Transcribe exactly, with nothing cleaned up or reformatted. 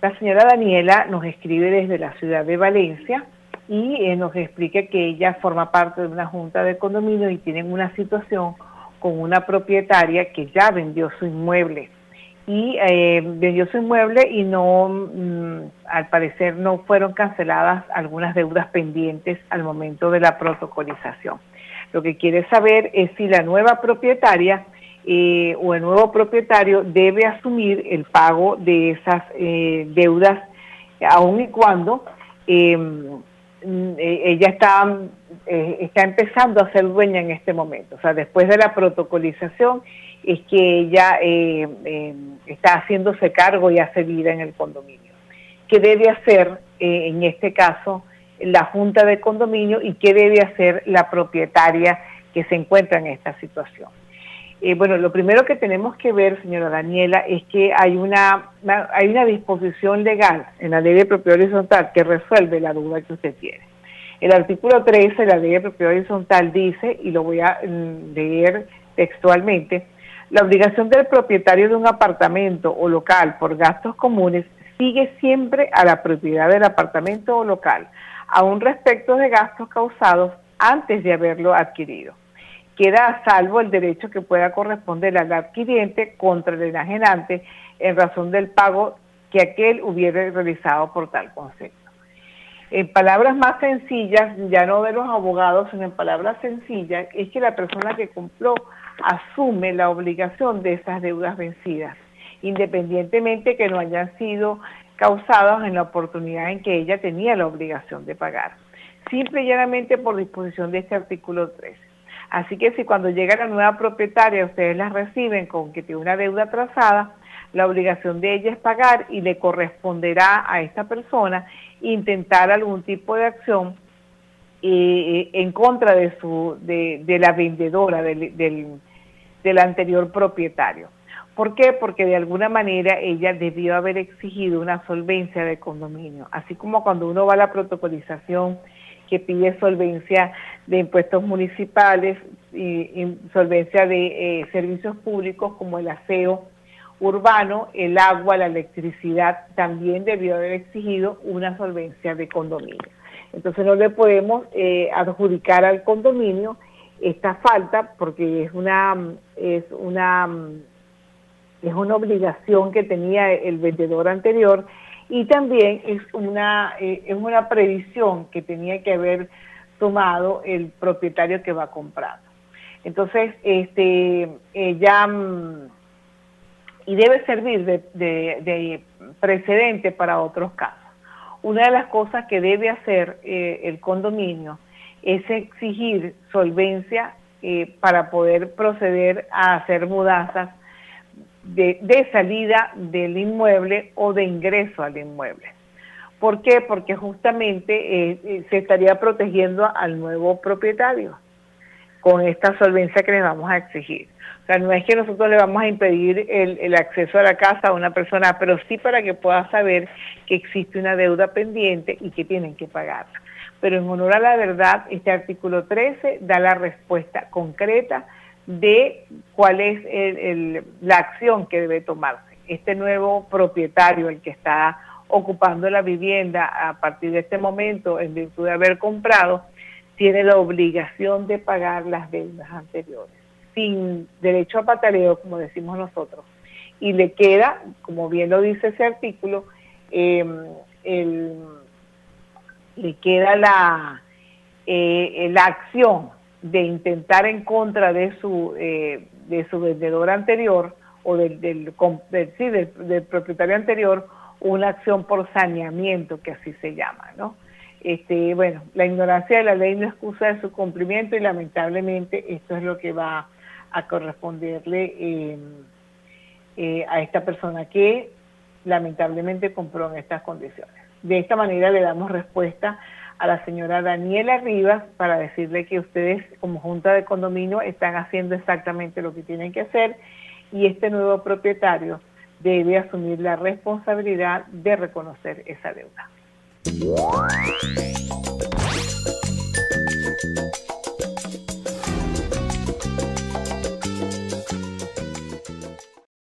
La señora Daniela nos escribe desde la ciudad de Valencia y eh, nos explica que ella forma parte de una junta de condominio y tienen una situación con una propietaria que ya vendió su inmueble. Y eh, vendió su inmueble y no, mmm, al parecer no fueron canceladas algunas deudas pendientes al momento de la protocolización. Lo que quiere saber es si la nueva propietaria eh, o el nuevo propietario debe asumir el pago de esas eh, deudas, aun y cuando eh, ella está, eh, está empezando a ser dueña en este momento. O sea, después de la protocolización es que ella eh, eh, está haciéndose cargo y hace vida en el condominio. ¿Qué debe hacer eh, en este caso la junta de condominio y qué debe hacer la propietaria que se encuentra en esta situación? Eh, bueno, lo primero que tenemos que ver, señora Daniela, es que hay una, una, hay una disposición legal en la Ley de Propiedad Horizontal que resuelve la duda que usted tiene. El artículo trece de la Ley de Propiedad Horizontal dice, y lo voy a leer textualmente: la obligación del propietario de un apartamento o local por gastos comunes sigue siempre a la propiedad del apartamento o local, aun respecto de gastos causados antes de haberlo adquirido. Queda a salvo el derecho que pueda corresponder al adquiriente contra el enajenante en razón del pago que aquel hubiera realizado por tal concepto. En palabras más sencillas, ya no de los abogados, sino en palabras sencillas, es que la persona que compró asume la obligación de esas deudas vencidas, independientemente que no hayan sido causadas en la oportunidad en que ella tenía la obligación de pagar, simple y llanamente por disposición de este artículo trece. Así que si cuando llega la nueva propietaria ustedes las reciben con que tiene una deuda atrasada, la obligación de ella es pagar y le corresponderá a esta persona intentar algún tipo de acción Eh, en contra de su de, de la vendedora, del, del, del anterior propietario. ¿Por qué? Porque de alguna manera ella debió haber exigido una solvencia de condominio, así como cuando uno va a la protocolización que pide solvencia de impuestos municipales, y, y solvencia de eh, servicios públicos como el aseo urbano, el agua, la electricidad, también debió haber exigido una solvencia de condominio. Entonces no le podemos eh, adjudicar al condominio esta falta porque es una es una es una obligación que tenía el vendedor anterior y también es una eh, es una previsión que tenía que haber tomado el propietario que va comprando. Entonces este ella y debe servir de, de, de precedente para otros casos. Una de las cosas que debe hacer eh, el condominio es exigir solvencia eh, para poder proceder a hacer mudanzas de, de salida del inmueble o de ingreso al inmueble. ¿Por qué? Porque justamente eh, se estaría protegiendo al nuevo propietario con esta solvencia que les vamos a exigir. O sea, no es que nosotros le vamos a impedir el, el acceso a la casa a una persona, pero sí para que pueda saber que existe una deuda pendiente y que tienen que pagarla. Pero en honor a la verdad, este artículo trece da la respuesta concreta de cuál es el, el, la acción que debe tomarse. Este nuevo propietario, el que está ocupando la vivienda a partir de este momento, en virtud de haber comprado, tiene la obligación de pagar las deudas anteriores, sin derecho a pataleo, como decimos nosotros. Y le queda, como bien lo dice ese artículo, eh, el, le queda la, eh, la acción de intentar en contra de su, eh, de su vendedor anterior o del, del, del, sí, del, del propietario anterior una acción por saneamiento, que así se llama, ¿no? Este, bueno, la ignorancia de la ley no excusa de su cumplimiento y lamentablemente esto es lo que va a corresponderle eh, eh, a esta persona que lamentablemente compró en estas condiciones. De esta manera le damos respuesta a la señora Daniela Rivas para decirle que ustedes como junta de condominio están haciendo exactamente lo que tienen que hacer y este nuevo propietario debe asumir la responsabilidad de reconocer esa deuda. What?